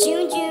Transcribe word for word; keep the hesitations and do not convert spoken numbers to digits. June, June.